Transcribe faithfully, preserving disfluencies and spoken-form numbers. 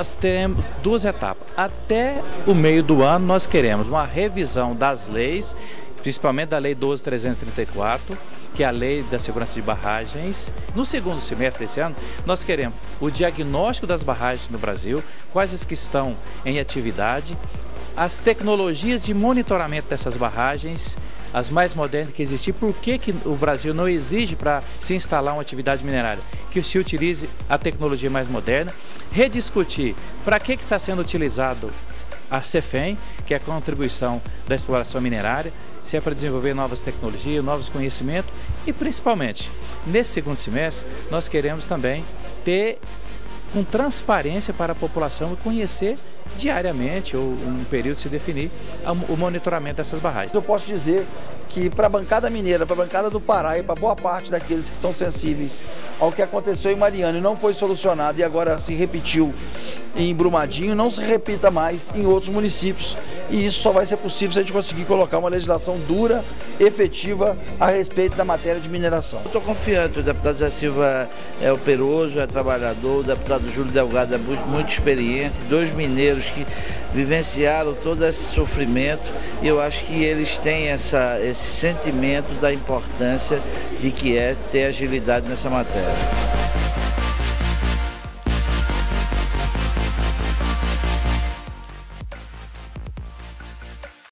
nós teremos duas etapas. Até o meio do ano nós queremos uma revisão das leis, principalmente da Lei doze mil trezentos e trinta e quatro, que é a Lei da Segurança de Barragens. No segundo semestre desse ano, nós queremos o diagnóstico das barragens no Brasil, quais as que estão em atividade, as tecnologias de monitoramento dessas barragens, as mais modernas que existem, por que, que o Brasil não exige para se instalar uma atividade minerária, que se utilize a tecnologia mais moderna, rediscutir para que, que está sendo utilizado a CEFEM, que é a contribuição da exploração minerária, se é para desenvolver novas tecnologias, novos conhecimentos e, principalmente, nesse segundo semestre, nós queremos também ter com transparência para a população e conhecer diariamente, ou um período se definir, o monitoramento dessas barragens. Eu posso dizer que para a bancada mineira, para a bancada do Pará e para boa parte daqueles que estão sensíveis ao que aconteceu em Mariana e não foi solucionado e agora se repetiu em Brumadinho, não se repita mais em outros municípios. E isso só vai ser possível se a gente conseguir colocar uma legislação dura, efetiva, a respeito da matéria de mineração. Eu estou confiante, o deputado Zé Silva é operoso, é trabalhador, o deputado Júlio Delgado é muito, muito experiente, dois mineiros que vivenciaram todo esse sofrimento, e eu acho que eles têm essa, esse sentimento da importância de que é ter agilidade nessa matéria.